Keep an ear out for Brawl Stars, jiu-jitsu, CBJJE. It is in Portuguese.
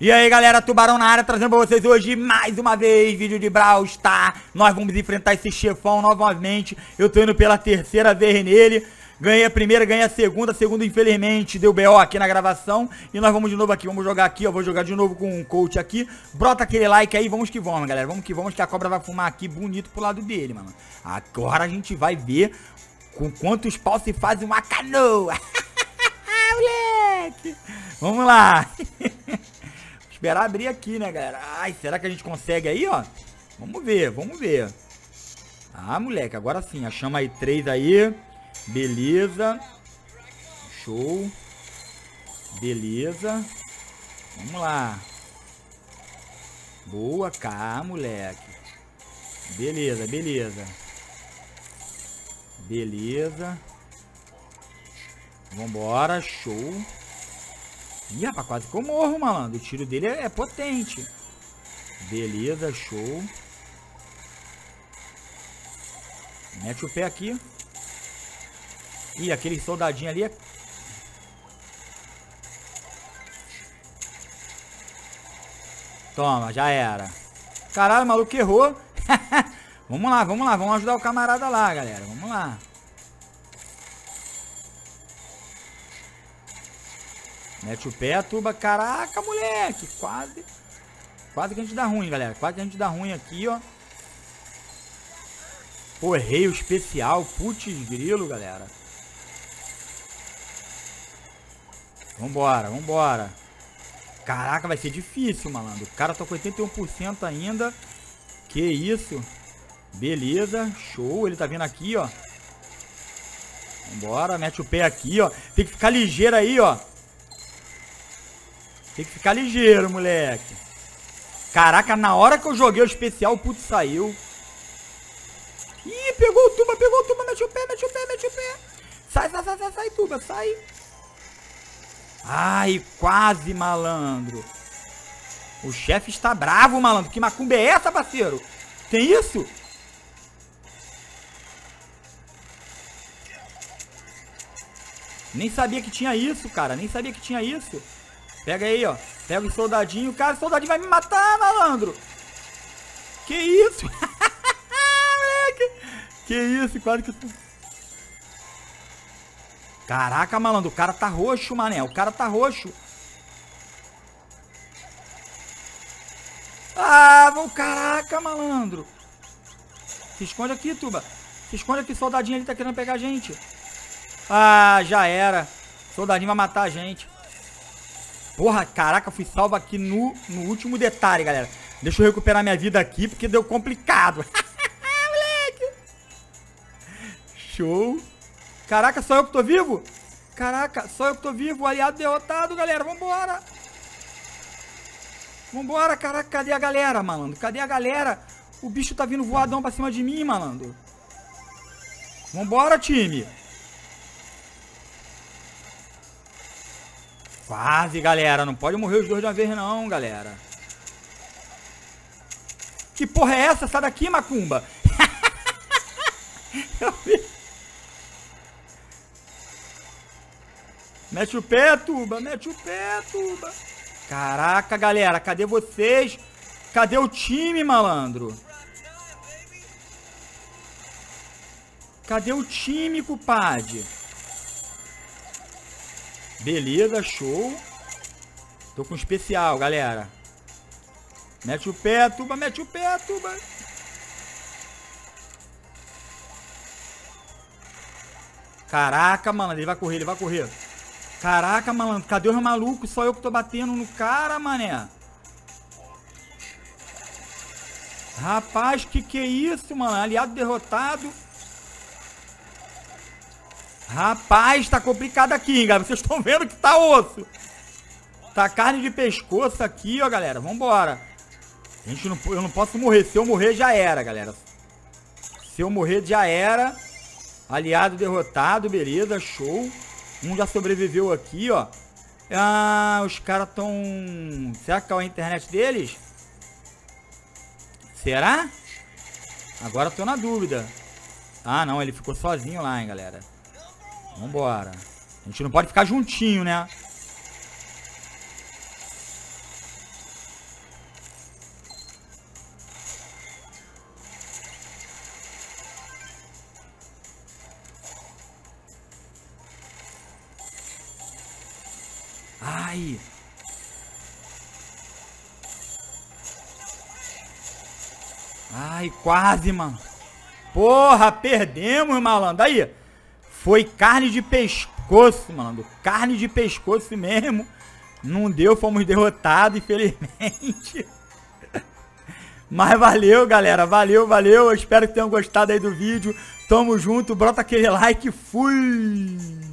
E aí galera, Tubarão na área, trazendo pra vocês hoje mais uma vez vídeo de Brawl Stars. Nós vamos enfrentar esse chefão novamente. Eu tô indo pela terceira vez nele. Ganhei a primeira, ganhei a segunda. A segunda infelizmente deu BO aqui na gravação. E nós vamos de novo aqui, vamos jogar aqui, ó. Vou jogar de novo com um coach aqui. Brota aquele like aí, vamos que vamos galera. Vamos que vamos, que a cobra vai fumar aqui bonito pro lado dele, mano. Agora a gente vai ver com quantos paus se faz uma canoa. Moleque, vamos lá. Esperar abrir aqui, né, galera? Ai, será que a gente consegue aí, ó? Vamos ver, vamos ver. Ah, moleque, agora sim. A chama aí 3 aí. Beleza. Show. Beleza. Vamos lá. Boa, cá, moleque. Beleza, beleza. Beleza. Vambora, show. Ih, rapaz, quase que eu morro, malandro. O tiro dele é potente. Beleza, show. Mete o pé aqui. Ih, aquele soldadinho ali é... Toma, já era. Caralho, o maluco errou. Vamos lá, vamos lá. Vamos ajudar o camarada lá, galera. Vamos lá. Mete o pé, tuba. Caraca, moleque. Quase. Quase que a gente dá ruim, galera. Quase que a gente dá ruim aqui, ó. Pô, errei o especial. Putz, grilo, galera. Vambora, vambora. Caraca, vai ser difícil, malandro. O cara tá com 81% ainda. Que isso. Beleza. Show. Ele tá vindo aqui, ó. Vambora. Mete o pé aqui, ó. Tem que ficar ligeiro aí, ó. Tem que ficar ligeiro, moleque. Caraca, na hora que eu joguei o especial, o puto saiu. Ih, pegou o tuba, mete o pé, mete o pé, mete o pé. Sai, sai, sai, sai, sai, tuba, sai. Ai, quase, malandro. O chefe está bravo, malandro. Que macumba é essa, parceiro? Tem isso? Nem sabia que tinha isso, cara. Nem sabia que tinha isso. Pega aí, ó. Pega o soldadinho. Cara, o soldadinho vai me matar, malandro. Que isso? Que isso? Quase que... Caraca, malandro. O cara tá roxo, mané. O cara tá roxo. Ah, vou... Caraca, malandro. Se esconde aqui, tuba. Se esconde aqui. O soldadinho ali tá querendo pegar a gente. Ah, já era. O soldadinho vai matar a gente. Porra, caraca, fui salvo aqui no último detalhe, galera. Deixa eu recuperar minha vida aqui, porque deu complicado. Moleque. Show. Caraca, só eu que tô vivo? Caraca, só eu que tô vivo. O aliado derrotado, galera. Vambora. Vambora, caraca. Cadê a galera, malandro? Cadê a galera? O bicho tá vindo voadão pra cima de mim, malandro. Vambora, time. Quase, galera. Não pode morrer os dois de uma vez, não, galera. Que porra é essa? Sai daqui, macumba. Eu vi. Mete o pé, tuba. Mete o pé, tuba. Caraca, galera. Cadê vocês? Cadê o time, malandro? Cadê o time, cupade? Beleza, show. Tô com especial, galera. Mete o pé, tuba, mete o pé, tuba. Caraca, malandro, ele vai correr, ele vai correr. Caraca, malandro, cadê os malucos? Só eu que tô batendo no cara, mané. Rapaz, que é isso, mano? Aliado derrotado. Rapaz, tá complicado aqui, hein, galera. Vocês estão vendo que tá osso. Tá carne de pescoço aqui, ó, galera. Vambora. Gente, eu não posso morrer. Se eu morrer, já era, galera. Se eu morrer, já era. Aliado derrotado, beleza, show. Um já sobreviveu aqui, ó. Ah, os caras tão... Será que é a internet deles? Será? Agora eu tô na dúvida. Ah, não, ele ficou sozinho lá, hein, galera. Vambora. A gente não pode ficar juntinho, né? Vai! Ai, quase, mano. Porra, perdemos, malandro. Aí, foi carne de pescoço, malandro. Carne de pescoço mesmo. Não deu, fomos derrotados, infelizmente. Mas valeu, galera. Valeu, valeu. Eu espero que tenham gostado aí do vídeo. Tamo junto. Brota aquele like. Fui!